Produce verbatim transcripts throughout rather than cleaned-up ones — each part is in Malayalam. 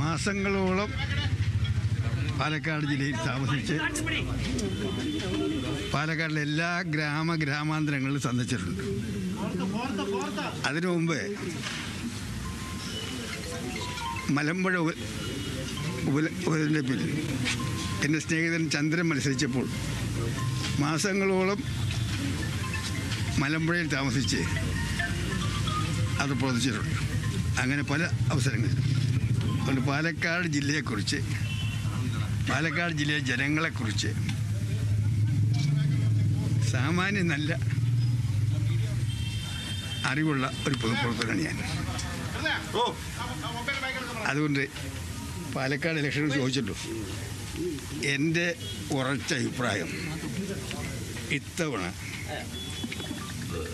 മാസങ്ങളോളം പാലക്കാട് ജില്ലയിൽ താമസിച്ച് പാലക്കാടിലെ എല്ലാ ഗ്രാമ ഗ്രാമാന്തരങ്ങളിലും സന്ദർശിച്ചിട്ടുണ്ട്. അതിനു മുമ്പ് മലമ്പുഴ ഉപതെരഞ്ഞെടുപ്പിൽ എൻ്റെ സ്നേഹിതൻ ചന്ദ്രൻ മത്സരിച്ചപ്പോൾ മാസങ്ങളോളം മലമ്പുഴയിൽ താമസിച്ച് അത് പ്രവർത്തിച്ചിട്ടുണ്ട്. അങ്ങനെ പല അവസരങ്ങളിലും അതുകൊണ്ട് പാലക്കാട് ജില്ലയെക്കുറിച്ച്, പാലക്കാട് ജില്ലയിലെ ജനങ്ങളെക്കുറിച്ച് സാമാന്യ നല്ല അറിവുള്ള ഒരു പൊതുപ്രവർത്തകനാണ് ഞാൻ. അതുകൊണ്ട് പാലക്കാട് ഇലക്ഷനിൽ ചോദിച്ചിട്ടു എൻ്റെ ഉറച്ച അഭിപ്രായം, ഇത്തവണ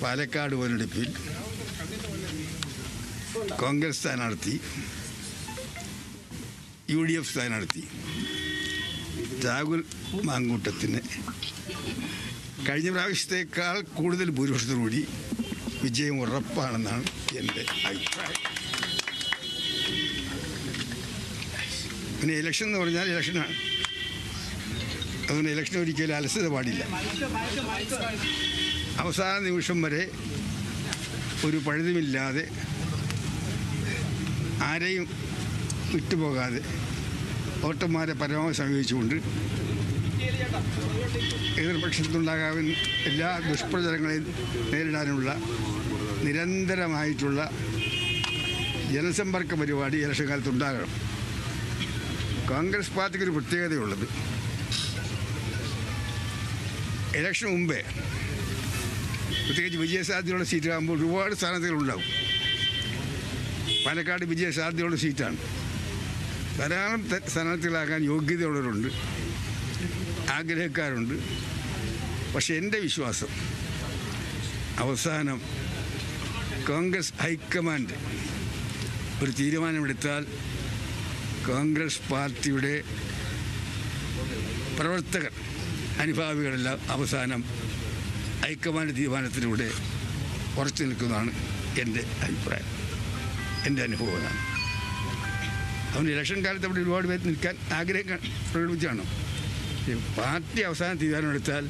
പാലക്കാട് ഉപതെരഞ്ഞെടുപ്പിൽ കോൺഗ്രസ് സ്ഥാനാർത്ഥി, യു ഡി എഫ് സ്ഥാനാർത്ഥി രാഹുൽ മാങ്കൂട്ടത്തിന് കഴിഞ്ഞ പ്രാവശ്യത്തേക്കാൾ കൂടുതൽ ഭൂരിപക്ഷത്തോടുകൂടി വിജയം ഉറപ്പാണെന്നാണ് എൻ്റെ അഭിപ്രായം. പിന്നെ ഇലക്ഷൻ എന്ന് പറഞ്ഞാൽ ഇലക്ഷനാണ്. അതുകൊണ്ട് ഇലക്ഷൻ ഒരിക്കലും അലസത പാടില്ല. അവസാന നിമിഷം വരെ ഒരു പഴുതുമില്ലാതെ, ആരെയും വിട്ടുപോകാതെ, വോട്ടർമാരെ പരമാവധി സമീപിച്ചുകൊണ്ട് എതിർപക്ഷത്തുണ്ടാകാവുന്ന എല്ലാ ദുഷ്പ്രചാരങ്ങളെയും നേരിടാനുള്ള നിരന്തരമായിട്ടുള്ള ജനസമ്പർക്ക പരിപാടി ഇലക്ഷൻ കാലത്തുണ്ടാകണം. കോൺഗ്രസ് പാർട്ടിക്കൊരു പ്രത്യേകതയുള്ളത്, ഇലക്ഷന് മുമ്പേ പ്രത്യേകിച്ച് വിജയസാധ്യതയുള്ള സീറ്റാകുമ്പോൾ ഒരുപാട് സ്ഥാനാർത്ഥികളുണ്ടാകും. പാലക്കാട് വിജയസാധ്യതയുള്ള സീറ്റാണ്. ധാരാളം സ്ഥാനാർത്ഥികളാകാൻ യോഗ്യതയുള്ളവരുണ്ട്, ആഗ്രഹക്കാരുണ്ട്. പക്ഷെ എൻ്റെ വിശ്വാസം, അവസാനം കോൺഗ്രസ് ഹൈക്കമാൻഡ് ഒരു തീരുമാനമെടുത്താൽ കോൺഗ്രസ് പാർട്ടിയുടെ പ്രവർത്തകർ, അനുഭാവികളെല്ലാം അവസാനം ഹൈക്കമാൻഡ് തീരുമാനത്തിലൂടെ ഉറച്ചു നിൽക്കുന്നതാണ് എൻ്റെ അഭിപ്രായം, എൻ്റെ അനുഭവമാണ്. അതുകൊണ്ട് ഇലക്ഷൻ കാലത്ത് അവിടെ ഒരുപാട് പേര് നിൽക്കാൻ ആഗ്രഹം പ്രകടിപ്പിച്ചാണ്. പാർട്ടി അവസാനം തീരുമാനമെടുത്താൽ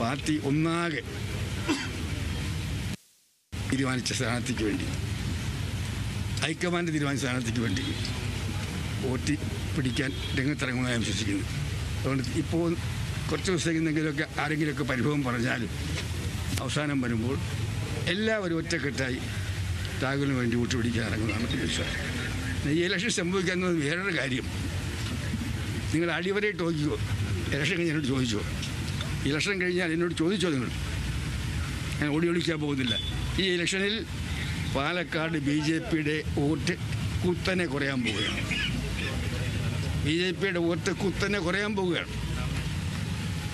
പാർട്ടി ഒന്നാകെ തീരുമാനിച്ച സ്ഥാനാർത്ഥിക്ക് വേണ്ടി, ഹൈക്കമാൻഡ് തീരുമാനിച്ച സ്ഥാനാർത്ഥിക്ക് വേണ്ടി വോട്ടി പിടിക്കാൻ രംഗത്തിറങ്ങുന്നതായി വിശ്വസിക്കുന്നു. അതുകൊണ്ട് ഇപ്പോൾ കുറച്ച് ദിവസമെങ്കിലൊക്കെ ആരെങ്കിലുമൊക്കെ പരിഭവം പറഞ്ഞാലും അവസാനം വരുമ്പോൾ എല്ലാവരും ഒറ്റക്കെട്ടായി രാഹുലിന് വേണ്ടി വോട്ട് പിടിക്കാൻ ഇറങ്ങുന്നതാണ് വിശ്വാസം. ഈ ഇലക്ഷൻ സംഭവിക്കാവുന്നത് വേറൊരു കാര്യം, നിങ്ങൾ അടിവരയിട്ട് ചോദിക്കുമോ, ഇലക്ഷൻ കഴിഞ്ഞ് എന്നോട് ചോദിച്ചോ, ഇലക്ഷൻ കഴിഞ്ഞാൽ എന്നോട് ചോദിച്ചോ, നിങ്ങൾ ഞാൻ ഓടി ഒളിക്കാൻ പോകുന്നില്ല. ഈ ഇലക്ഷനിൽ പാലക്കാട് ബി ജെ പിയുടെ വോട്ട് കുത്തനെ കുറയാൻ പോവുകയാണ്. ബി ജെ പിയുടെ വോട്ട് കുത്തനെ കുറയാൻ പോവുകയാണ്.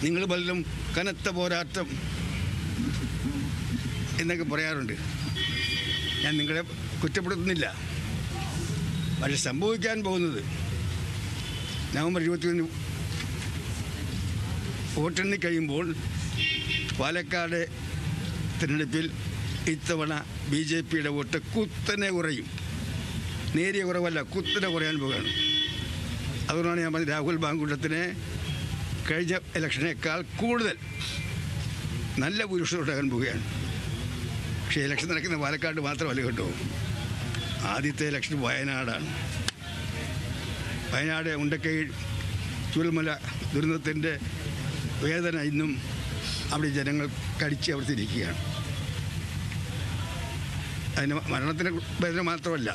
നിങ്ങൾ പലരും കനത്ത പോരാട്ടം എന്നൊക്കെ പറയാറുണ്ട്. ഞാൻ നിങ്ങളെ കുറ്റപ്പെടുത്തുന്നില്ല. പക്ഷെ സംഭവിക്കാൻ പോകുന്നത്, നവംബർ ഇരുപത്തിയൊന്നിന് വോട്ടെണ്ണി കഴിയുമ്പോൾ പാലക്കാട് തിരഞ്ഞെടുപ്പിൽ ഇത്തവണ ബി ജെ പിയുടെ വോട്ട് കുത്തനെ കുറയും. നേരിയ കുറവല്ല, കുത്തനെ കുറയാൻ പോവുകയാണ്. അതുകൊണ്ടാണ് ഞാൻ പറഞ്ഞത്, രാഹുൽ മാങ്കൂട്ടത്തിനെ കഴിഞ്ഞ ഇലക്ഷനേക്കാൾ കൂടുതൽ നല്ല ഭൂരിപക്ഷത്തോട്ടാകാൻ പോവുകയാണ്. പക്ഷേ ഇലക്ഷൻ നടക്കുന്ന പാലക്കാട് മാത്രമല്ല കേട്ടോ. ആദ്യത്തെ ഇലക്ഷൻ വയനാടാണ്. വയനാട് ഉണ്ടക്കൈ ചൂരൽമല ദുരന്തത്തിൻ്റെ വേദന ഇന്നും അവിടെ ജനങ്ങൾ കടിച്ച് അവർത്തിരിക്കുകയാണ്. അതിന് മരണത്തിൻ്റെ വേദന മാത്രമല്ല,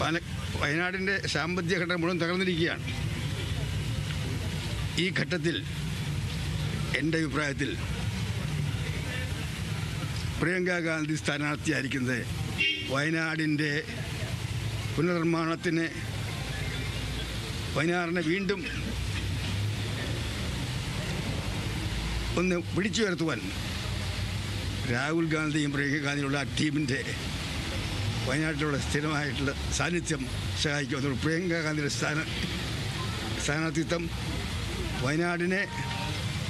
പാല വയനാടിൻ്റെ സാമ്പത്തിക ഘടന മുഴുവൻ തകർന്നിരിക്കുകയാണ്. ഈ ഘട്ടത്തിൽ എൻ്റെ അഭിപ്രായത്തിൽ പ്രിയങ്ക ഗാന്ധി സ്ഥാനാർത്ഥിയായിരിക്കുന്നത് വയനാടിൻ്റെ പുനർനിർമ്മാണത്തിന്, വയനാടിനെ വീണ്ടും ഒന്ന് പിടിച്ചു വരുത്തുവാൻ രാഹുൽ ഗാന്ധിയും പ്രിയങ്ക ഗാന്ധിയുള്ള ആ ടീമിൻ്റെ വയനാട്ടിലുള്ള സ്ഥിരമായിട്ടുള്ള സാന്നിധ്യം സഹായിക്കും. അതുകൊണ്ട് പ്രിയങ്ക ഗാന്ധിയുടെ സ്ഥാന സ്ഥാനാർത്ഥിത്വം വയനാടിനെ,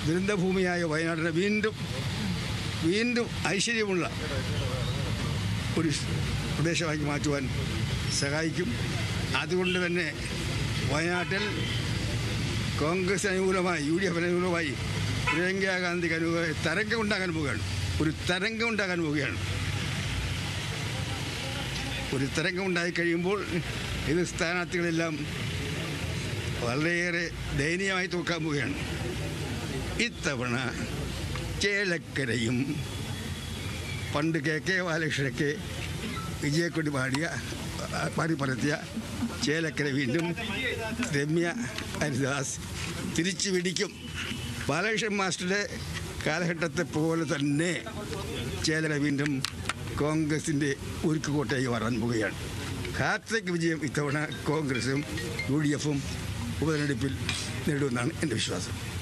ദുരന്തഭൂമിയായ വയനാടിനെ വീണ്ടും വീണ്ടും ഐശ്വര്യമുള്ള ഒരു പ്രദേശമായി മാറ്റുവാൻ സഹായിക്കും. അതുകൊണ്ട് തന്നെ വയനാട്ടിൽ കോൺഗ്രസ് അനുകൂലമായി യു ഡി എഫ് അനുകൂലമായി പ്രിയങ്കാ ഗാന്ധിക്ക് അനുകൂല തരംഗം ഉണ്ടാകാൻ പോവുകയാണ്. ഒരു തരംഗം ഉണ്ടാകാൻ പോവുകയാണ്. ഒരു തരംഗം ഉണ്ടായി കഴിയുമ്പോൾ ഇത് സ്ഥാനാർത്ഥികളെല്ലാം വളരെയേറെ ദയനീയമായി തോക്കാൻ പോവുകയാണ്. ഇത്തവണ ചേലക്കരയും പണ്ട് കെ കെ ബാലകൃഷ്ണനൊക്കെ വിജയക്കൊടി പാടിയ പാടി പരത്തിയ ചേലക്കര വീണ്ടും രമ്യ ഹരിദാസ് തിരിച്ചു പിടിക്കും. ബാലകൃഷ്ണൻ മാസ്റ്ററുടെ കാലഘട്ടത്തെ പോലെ തന്നെ ചേലക്കര വീണ്ടും കോൺഗ്രസിൻ്റെ ഉരുക്കുകോട്ടേക്ക് വരാൻ പോവുകയാണ്. ഹാട്രിക് വിജയം ഇത്തവണ കോൺഗ്രസും യു ഡി എഫും ഉപതെരഞ്ഞെടുപ്പിൽ നേടുമെന്നാണ് എൻ്റെ വിശ്വാസം.